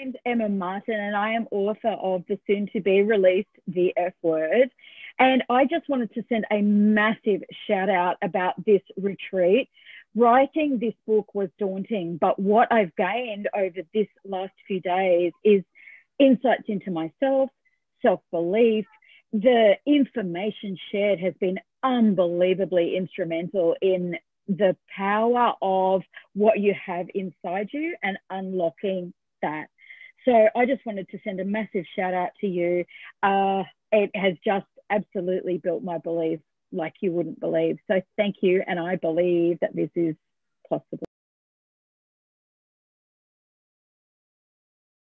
My name's Emma Martin and I am author of the soon-to-be released The F Word, and I just wanted to send a massive shout out about this retreat. Writing this book was daunting, but what I've gained over this last few days is insights into myself, self-belief. The information shared has been unbelievably instrumental in the power of what you have inside you and unlocking that. So I just wanted to send a massive shout out to you. It has just absolutely built my belief like you wouldn't believe. So thank you. And I believe that this is possible.